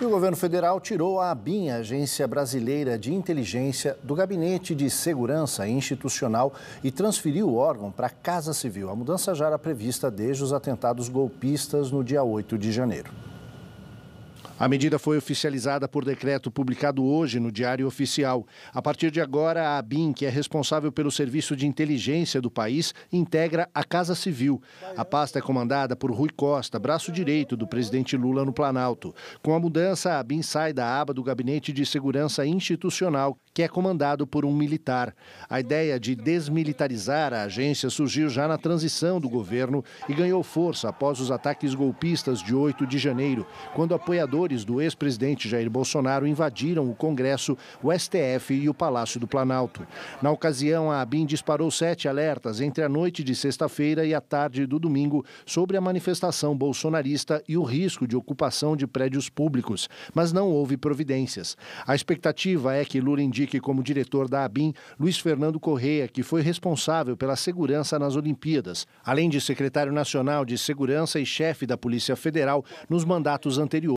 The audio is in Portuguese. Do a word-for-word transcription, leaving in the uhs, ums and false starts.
E o governo federal tirou a ABIN, Agência Brasileira de Inteligência, do Gabinete de Segurança Institucional e transferiu o órgão para a Casa Civil. A mudança já era prevista desde os atentados golpistas no dia oito de janeiro. A medida foi oficializada por decreto publicado hoje no Diário Oficial. A partir de agora, a ABIN, que é responsável pelo serviço de inteligência do país, integra a Casa Civil. A pasta é comandada por Rui Costa, braço direito do presidente Lula no Planalto. Com a mudança, a ABIN sai da aba do Gabinete de Segurança Institucional, que é comandado por um militar. A ideia de desmilitarizar a agência surgiu já na transição do governo e ganhou força após os ataques golpistas de oito de janeiro, quando apoiadores do ex-presidente Jair Bolsonaro invadiram o Congresso, o S T F e o Palácio do Planalto. Na ocasião, a ABIN disparou sete alertas entre a noite de sexta-feira e a tarde do domingo sobre a manifestação bolsonarista e o risco de ocupação de prédios públicos, mas não houve providências. A expectativa é que Lula indique como diretor da ABIN Luiz Fernando Corrêa, que foi responsável pela segurança nas Olimpíadas, além de secretário nacional de Segurança e chefe da Polícia Federal nos mandatos anteriores.